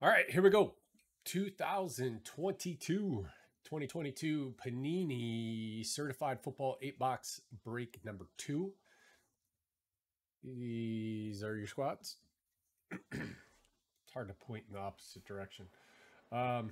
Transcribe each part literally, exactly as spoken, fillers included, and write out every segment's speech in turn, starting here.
All right, here we go. twenty twenty-two, twenty twenty-two Panini Certified Football eight box break number two. These are your squads. It's hard to point in the opposite direction. Um,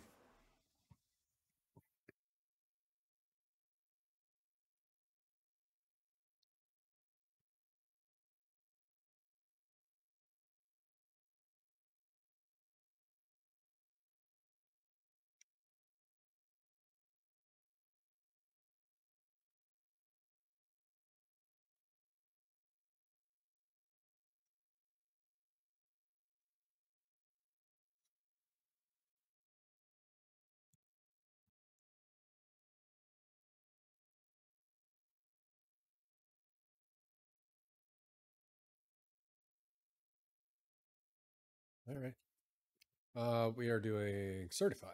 All right, uh, we are doing certified.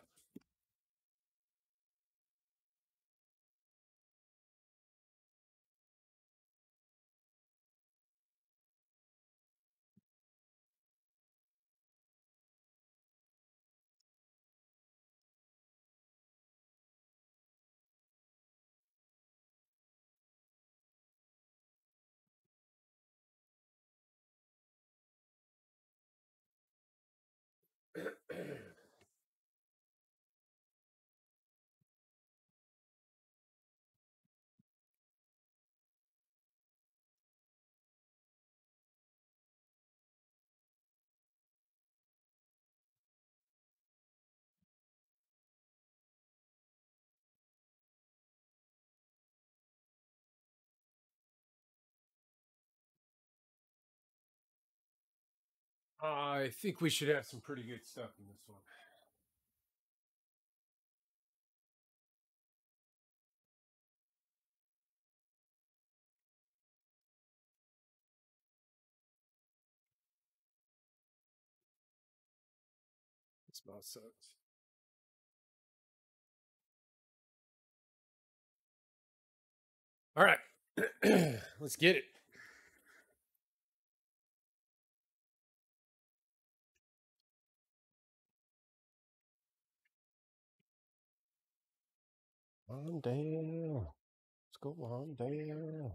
I think we should have some pretty good stuff in this one. This mouse sucks. All right, let's get it. Wandale. Let's go Wandale.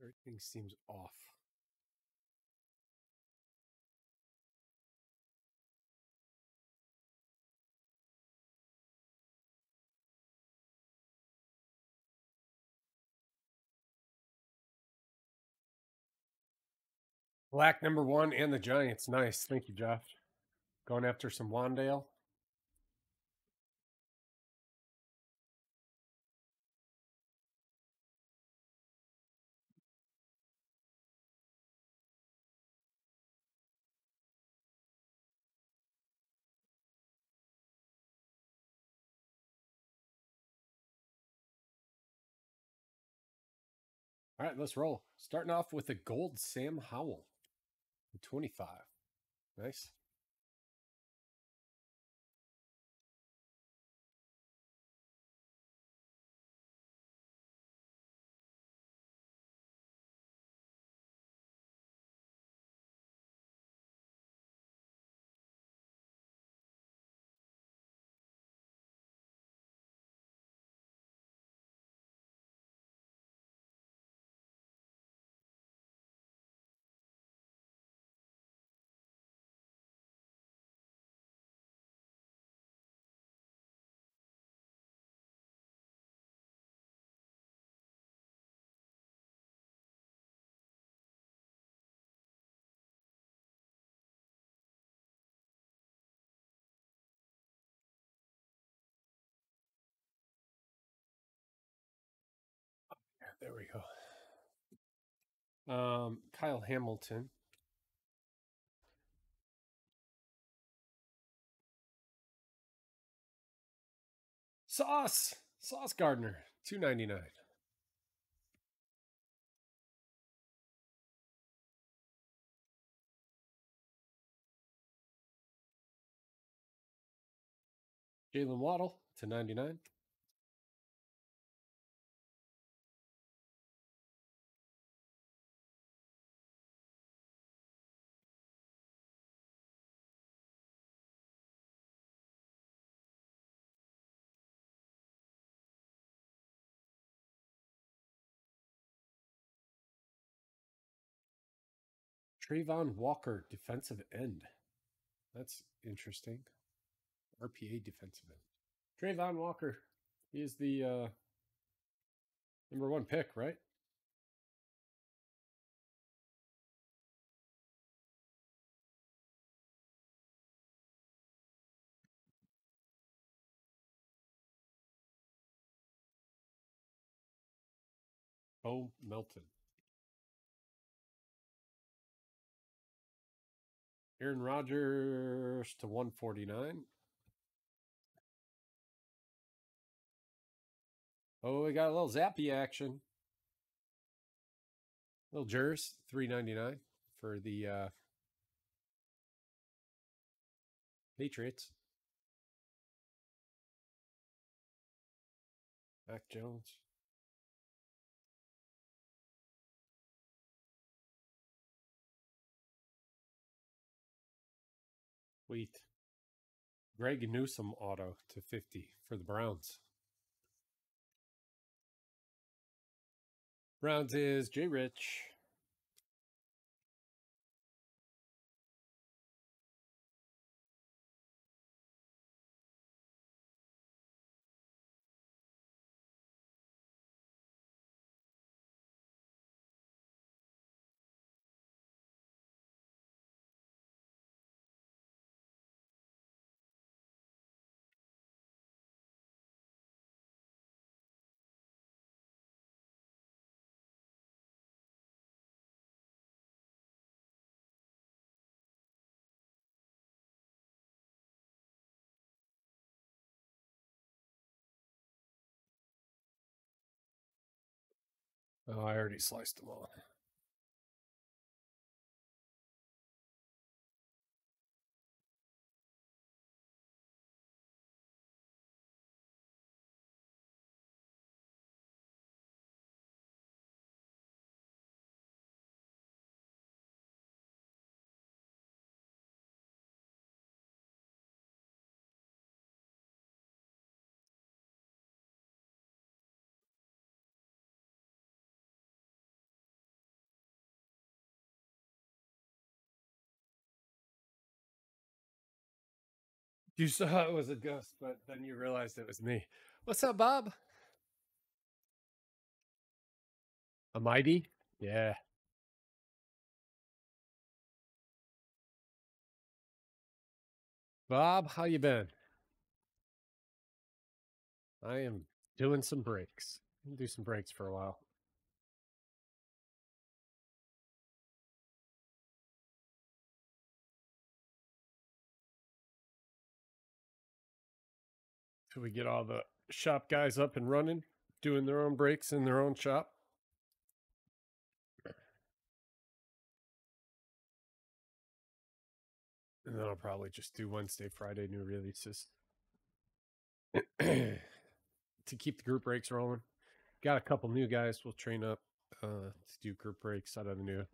Everything seems off. Black number one and the Giants. Nice. Thank you, Josh. Going after some Wandale. All right, let's roll. Starting off with a gold Sam Howell, twenty-five. Nice. There we go. Um, Kyle Hamilton. Sauce. Sauce Gardner. two ninety-nine. Jalen Waddle to ninety-nine. Trayvon Walker, defensive end. That's interesting. R P A defensive end. Trayvon Walker, he is the uh, number one pick, right? Bo Melton. Aaron Rodgers to one forty-nine. Oh, we got a little Zappe action. Little Jers, three ninety-nine for the uh, Patriots. Mac Jones. Wait. Greg Newsome auto to fifty for the Browns. Browns is Jay Rich. Oh, I already sliced them all. You saw it was a ghost, but then you realized it was me. What's up, Bob? A mighty? Yeah. Bob, how you been? I am doing some breaks. I'll do some breaks for a while. Till we get all the shop guys up and running, doing their own breaks in their own shop. And then I'll probably just do Wednesday, Friday new releases to keep the group breaks rolling. Got a couple new guys we'll train up uh, to do group breaks out of the new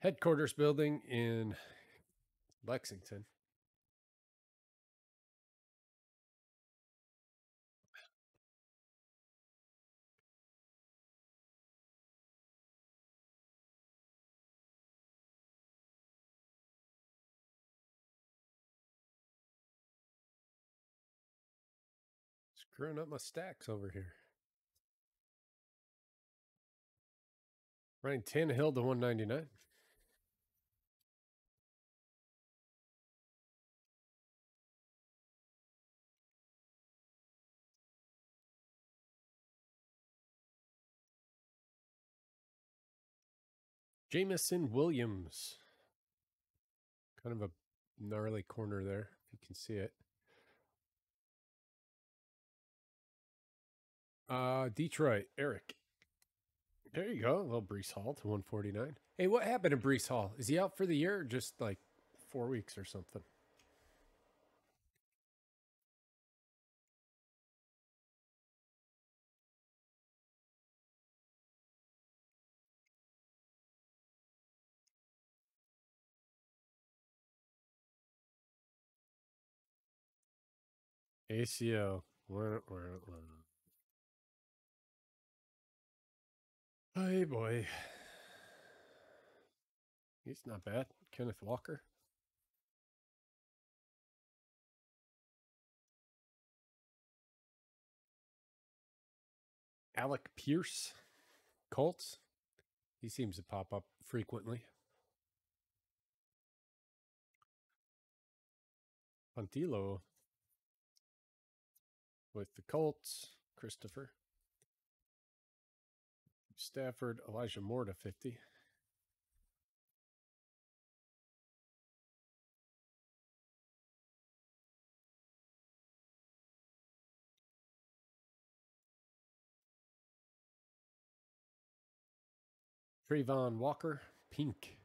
headquarters building in Lexington. Screwing up my stacks over here. Ryan Tannehill to one ninety-nine. Jamison Williams. Kind of a gnarly corner there, if you can see it. Uh, Detroit, Eric. There you go. A little Breece Hall to one forty-nine. Hey, what happened to Breece Hall? Is he out for the year or just like four weeks or something? A C O. Where, where, where? Hey, boy. He's not bad. Kenneth Walker. Alec Pierce. Colts. He seems to pop up frequently. Pontilo with the Colts. Christopher. Stafford, Elijah Morta, fifty. Trayvon Walker, pink.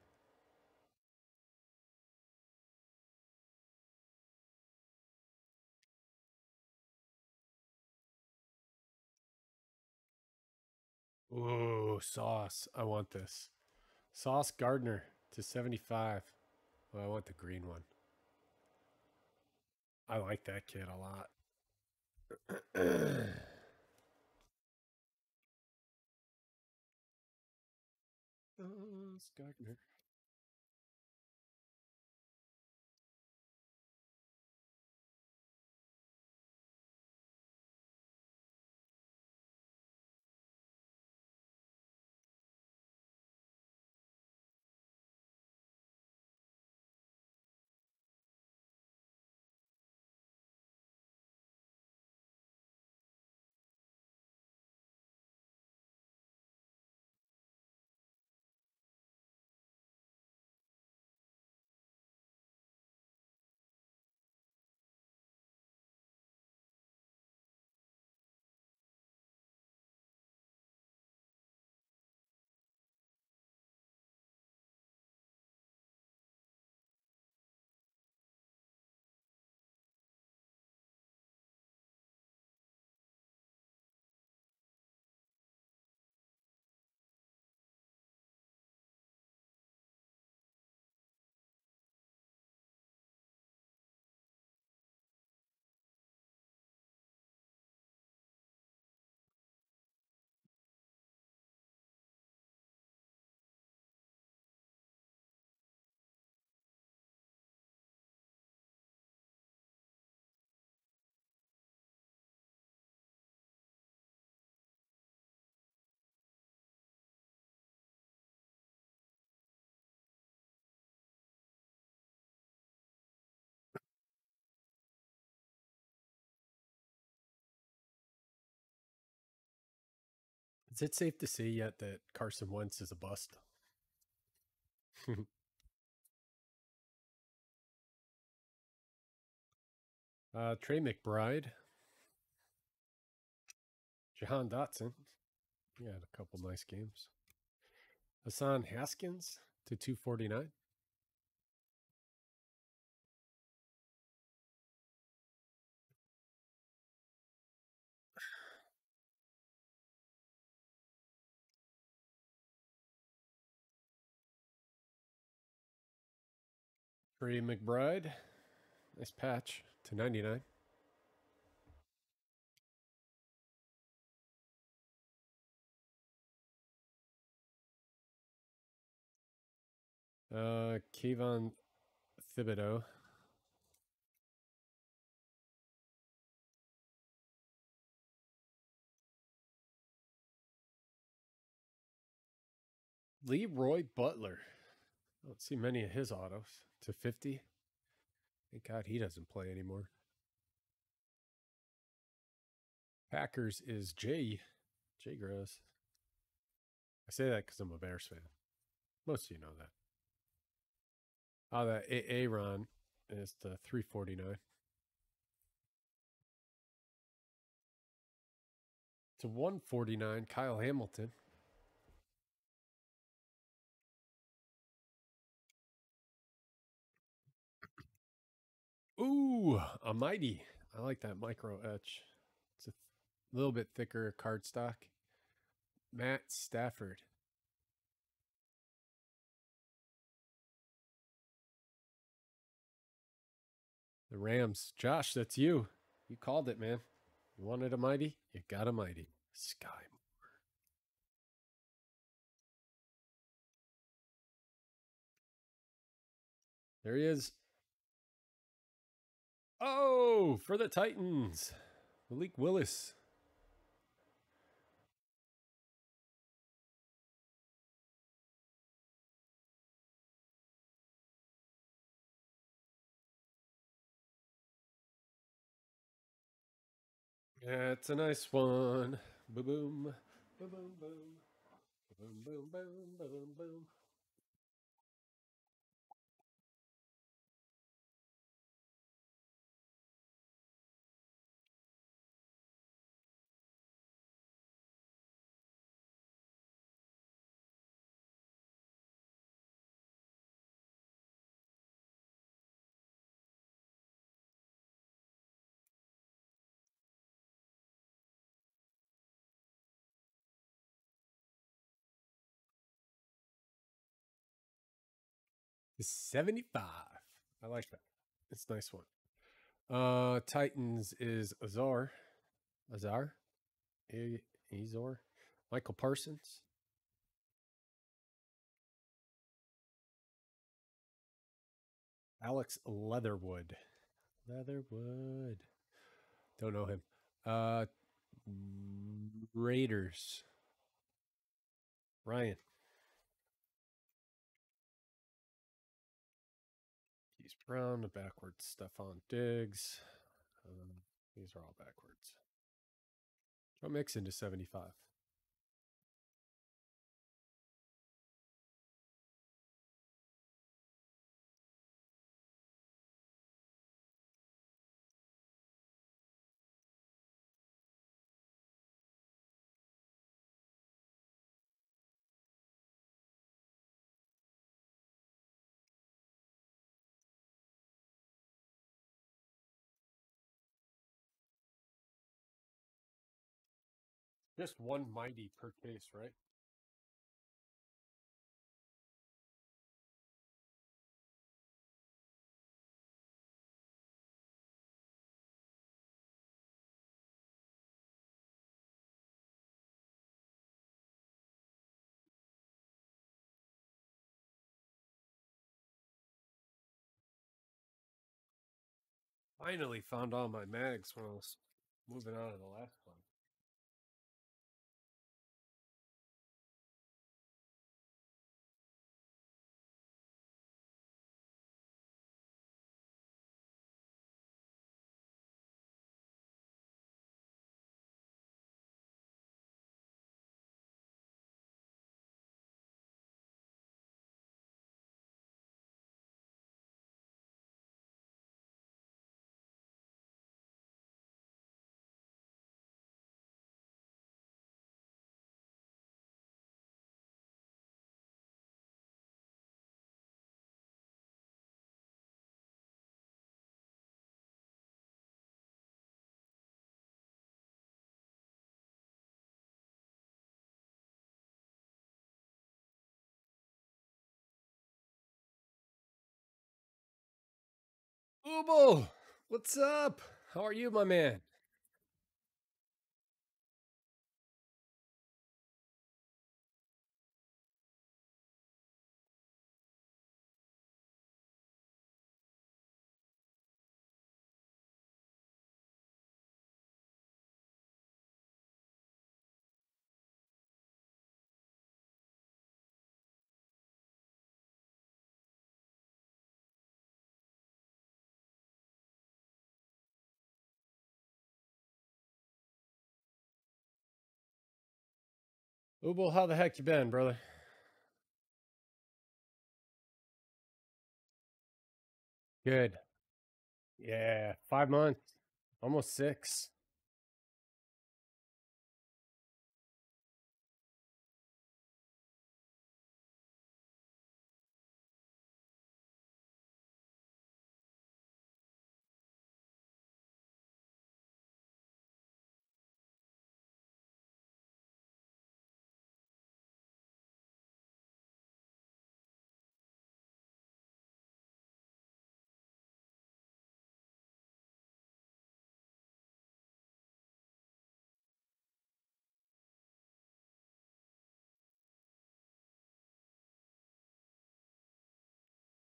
Oh, Sauce. I want this. Sauce Gardner to seventy-five. Well, I want the green one. I like that kid a lot. Sauce Gardner. Is it safe to say yet that Carson Wentz is a bust? uh, Trey McBride. Jahan Dotson. He had a couple nice games. Hassan Haskins to two forty-nine. Trey McBride, nice patch to ninety-nine. Uh, Kevon Thibodeau. Leroy Butler. I don't see many of his autos to fifty. Thank God he doesn't play anymore. Packers is Jay. Jay Gross. I say that because I'm a Bears fan. Most of you know that. Ah, that Aaron is the three forty-nine. To one forty-nine, Kyle Hamilton. Ooh, a mighty. I like that micro etch. It's a little bit thicker cardstock. Matt Stafford. The Rams. Josh, that's you. You called it, man. You wanted a mighty? You got a mighty. Sky Moore. There he is. Oh, for the Titans, Malik Willis. Yeah, it's a nice one. Boom, boom, boom, boom, boom, boom, boom, boom, boom, boom. seventy-five. I like that. It's a nice one. Uh, Titans is Azar. Azar? A Azor? Michael Parsons. Alex Leatherwood. Leatherwood. Don't know him. Uh, Raiders. Ryan. He's Brown, the backwards Stephon Diggs. Um, these are all backwards. Joe Mixon to seventy-five. Just one mighty per case, right? Finally found all my mags when I was moving on to the last one. Ooble, what's up? How are you, my man? Ooble, how the heck you been, brother? Good. Yeah, five months, almost six.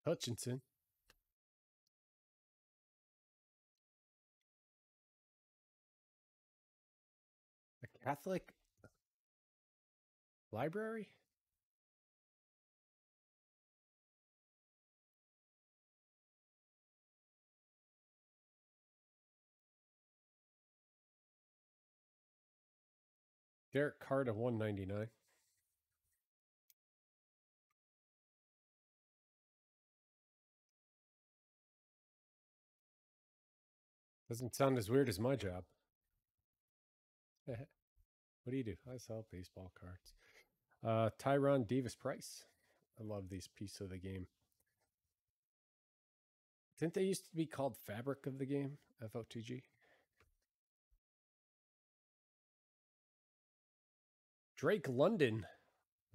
Hutchinson. A Catholic library? Derek Carr to one ninety-nine. Doesn't sound as weird as my job. What do you do? I sell baseball cards. Uh, Tyron Davis Price. I love these pieces of the game. Didn't they used to be called Fabric of the Game? F O T G. Drake London.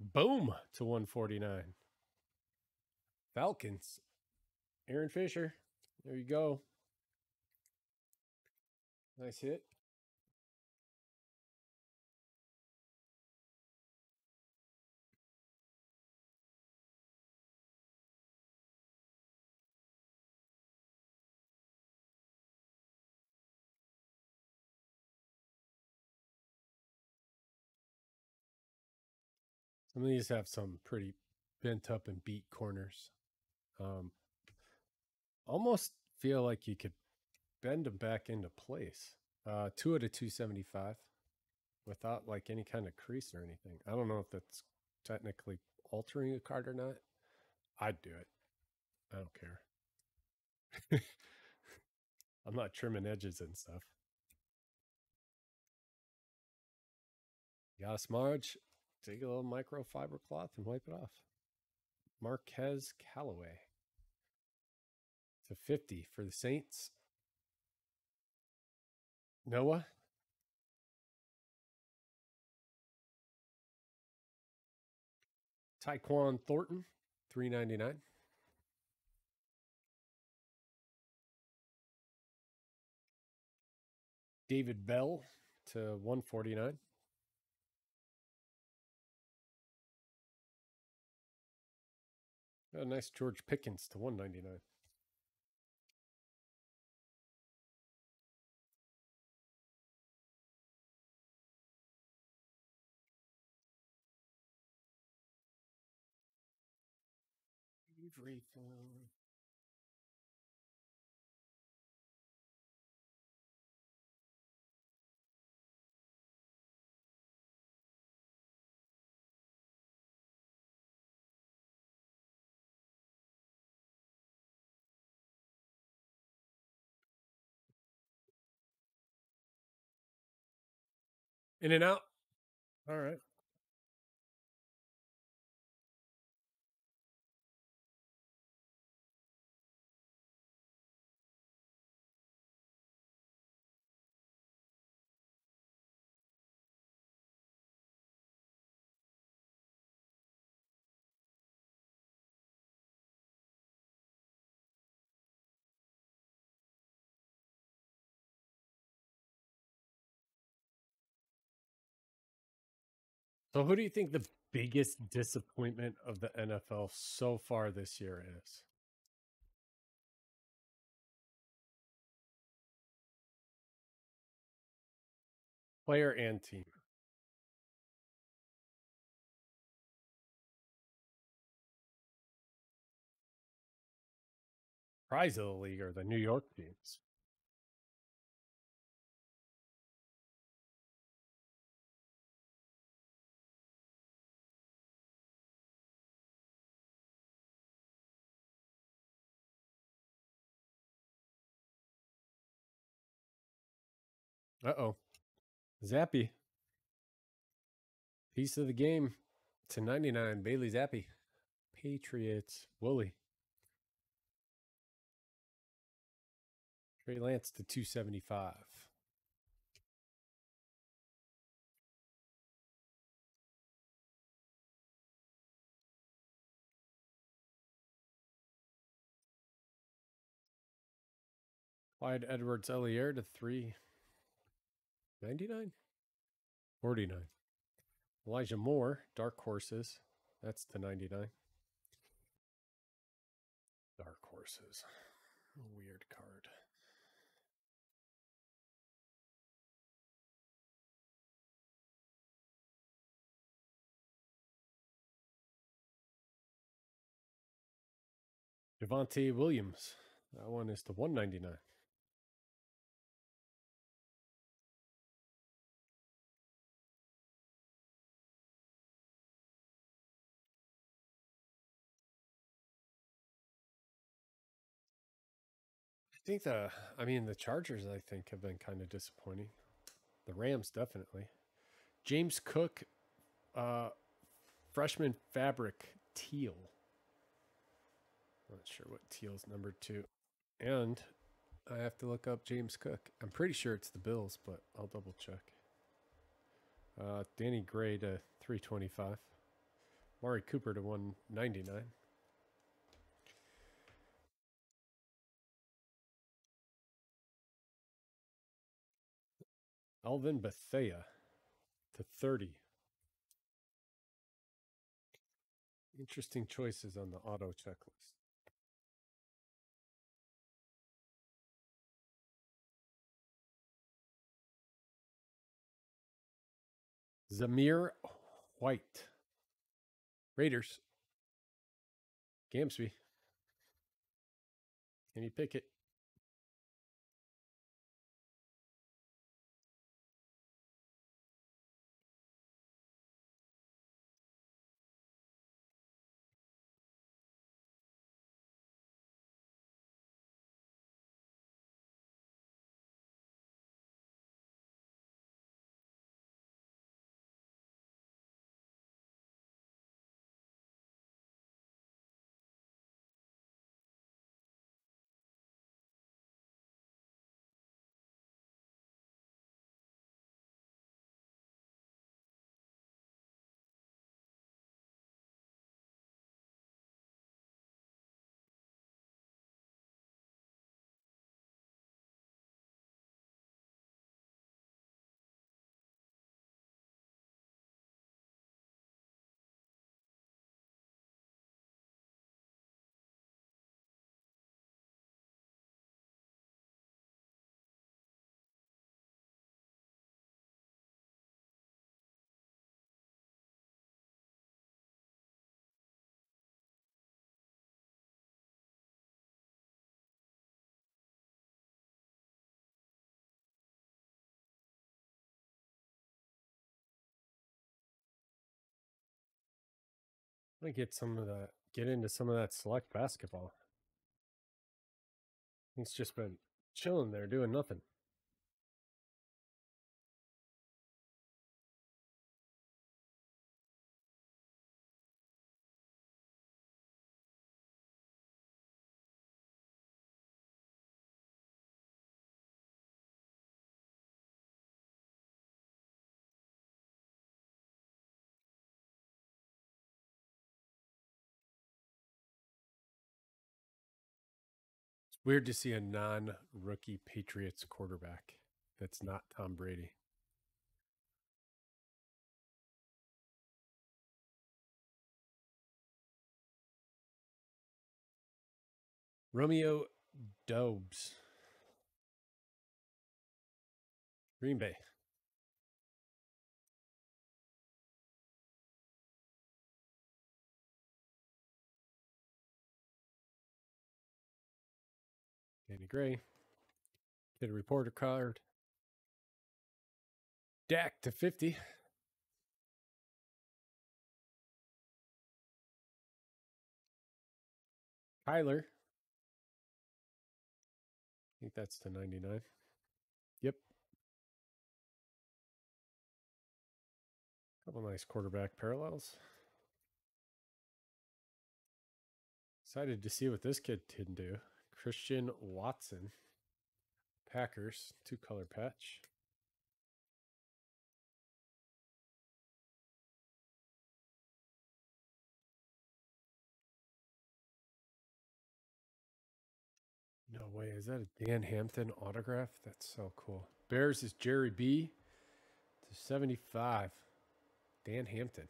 Boom to one forty-nine. Falcons. Aaron Fisher. There you go. Nice hit. Some of these have some pretty bent up and beat corners. Um, almost feel like you could bend them back into place. Uh, two out of two seventy-five without like any kind of crease or anything. I don't know if that's technically altering a card or not. I'd do it. I don't care. I'm not trimming edges and stuff. You gotta smudge, take a little microfiber cloth and wipe it off. Marquez Callaway to fifty for the Saints. Noah. Tyquan Thornton, three ninety-nine. David Bell to one forty-nine. A nice George Pickens to one ninety-nine. Everything. In and out. All right. So who do you think the biggest disappointment of the N F L so far this year is? Player and team. Prize of the league are the New York teams. Uh-oh. Zappe. Piece of the game to ninety-nine. Bailey Zappe. Patriots. Wooly. Trey Lance to two seventy-five. Clyde Edwards-Helaire to three ninety-nine? forty-nine. Elijah Moore, Dark Horses. That's to ninety-nine. Dark Horses. Weird card. Javonte Williams. That one is to one ninety-nine. I think the, I mean, the Chargers, I think, have been kind of disappointing. The Rams, definitely. James Cook, uh, freshman fabric teal. Not sure what teal's number two. And I have to look up James Cook. I'm pretty sure it's the Bills, but I'll double check. Uh, Danny Gray to three twenty-five. Mari Cooper to one ninety-nine. Alvin Bethea to thirty. Interesting choices on the auto checklist. Zamir White. Raiders. Gamsby. Can you pick it? I'm gonna get some of that, get into some of that select basketball. It's just been chilling there, doing nothing. Weird to see a non-rookie Patriots quarterback that's not Tom Brady. Romeo Doubs. Green Bay. Danny Gray, get a reporter card. Dak to fifty. Kyler. I think that's to ninety-nine. Yep. Couple nice quarterback parallels. Excited to see what this kid can do. Christian Watson. Packers, two-color patch. No way. Is that a Dan Hampton autograph? That's so cool. Bears is Jerry B. to seventy-five. Dan Hampton.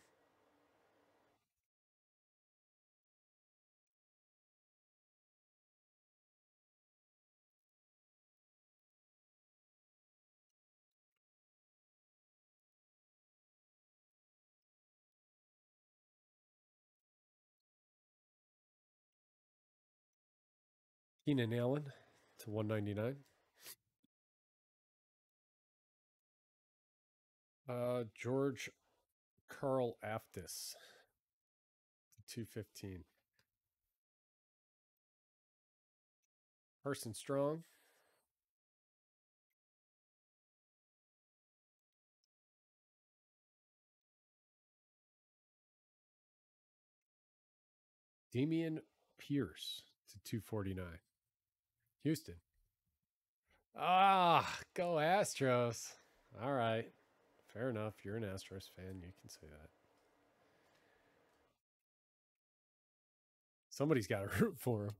Keenan Allen to one ninety-nine. Uh, George Karl Aftis to two fifteen. Carson Strong. Damian Pierce to two forty-nine. Houston. Ah, go Astros. All right. Fair enough. You're an Astros fan. You can say that. Somebody's got to root for him.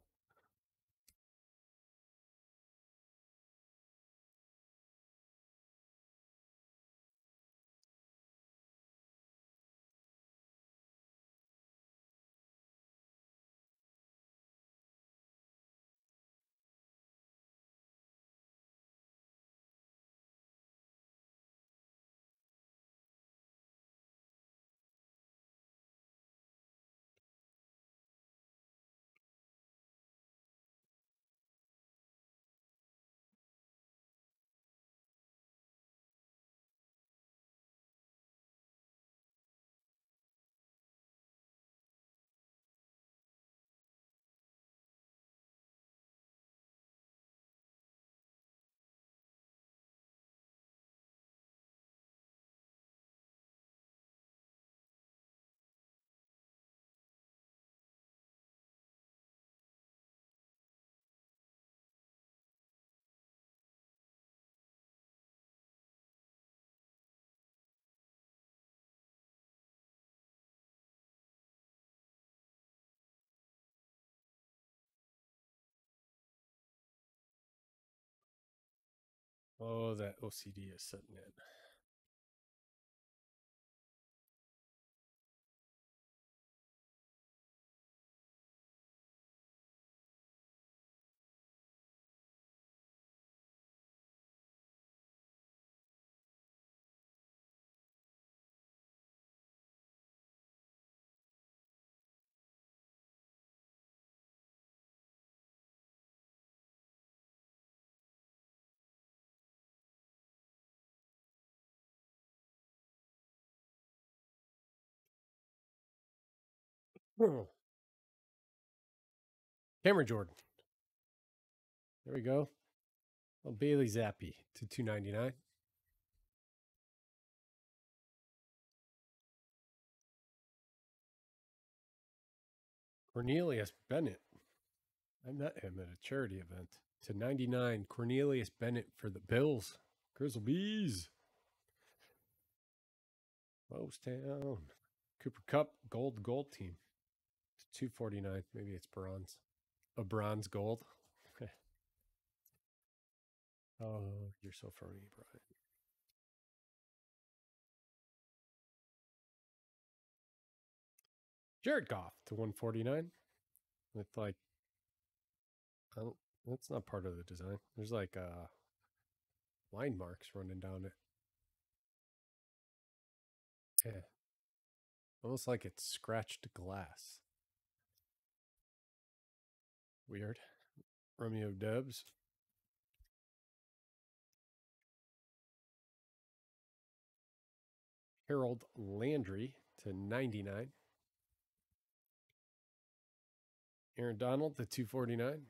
Oh, that O C D is setting in. Cameron Jordan. There we go. Well, Bailey Zappe to two ninety-nine. Cornelius Bennett. I met him at a charity event. To ninety-nine. Cornelius Bennett for the Bills. Grizzle Bees. Mostown. Cooper Cup. Gold gold team. two forty-nine. Maybe it's bronze. A bronze gold. Oh, you're so funny, Brian. Jared Goff to one forty-nine. With like, I don't, that's not part of the design. There's like uh, line marks running down it. Yeah. Almost like it's scratched glass. Weird. Romeo Doubs. Harold Landry to ninety-nine. Aaron Donald to two forty-nine.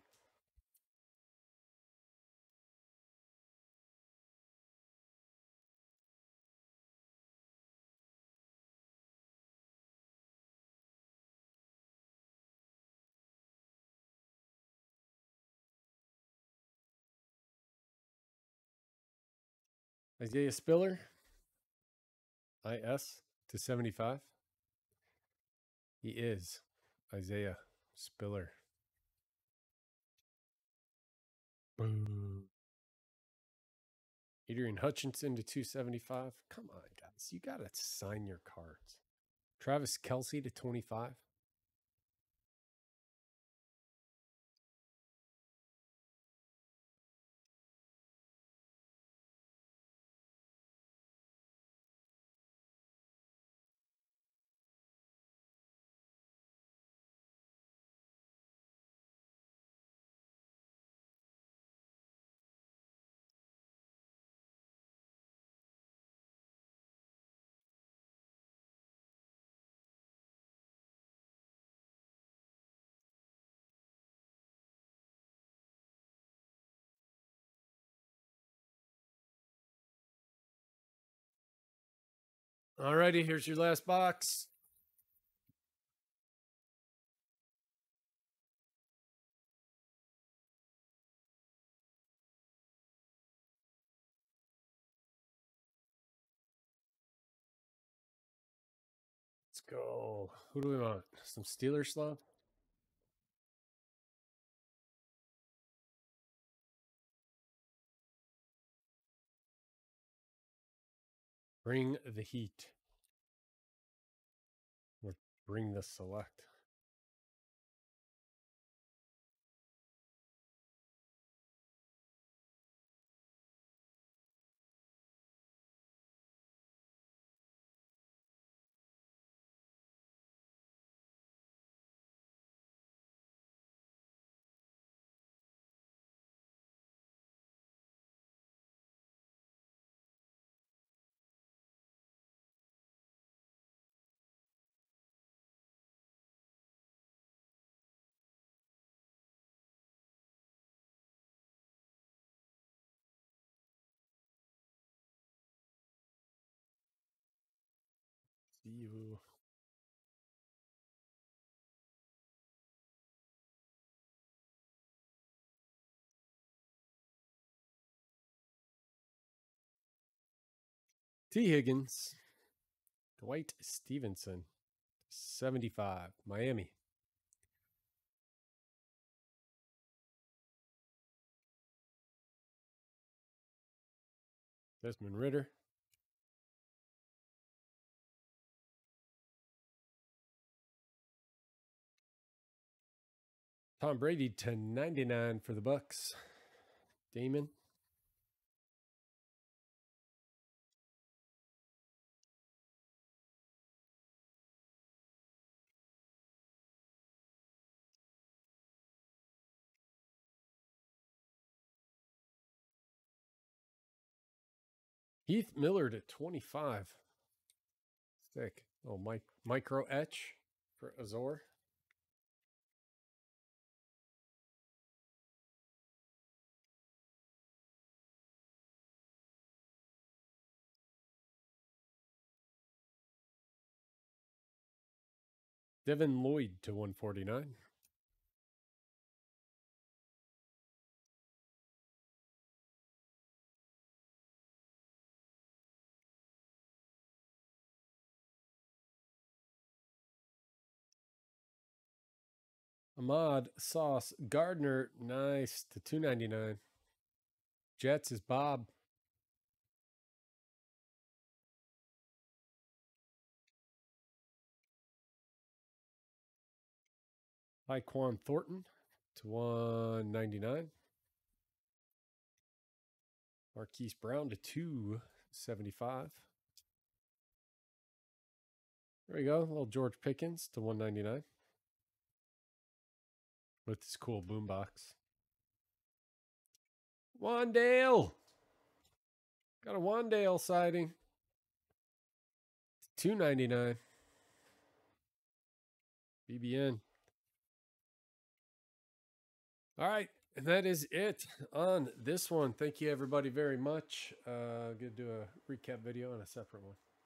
Isaiah Spiller, I S to seventy-five. He is Isaiah Spiller. Boom. Adrian Hutchinson to two seventy-five. Come on, guys. You got to sign your cards. Travis Kelce to twenty-five. All righty, here's your last box. Let's go. Who do we want? Some Steelers love? Bring the heat. Or bring the select. You. T. Higgins, Dwight Stevenson, seventy-five, Miami. Desmond Ritter. Tom Brady to ninety-nine for the Bucks. Damon. Heath Miller to twenty-five. Sick. Oh, Mike, micro etch for Azor. Devin Lloyd to one forty-nine. Ahmad Sauce Gardner, nice, to two ninety-nine. Jets is Bob. Tyquan Thornton to one ninety-nine. Marquise Brown to two seventy-five. There we go. Little George Pickens to one ninety-nine. With this cool boombox. Wandale. Got a Wandale sighting. two ninety-nine. B B N. All right, and that is it on this one. Thank you, everybody, very much. Uh, I'm going to do a recap video and a separate one.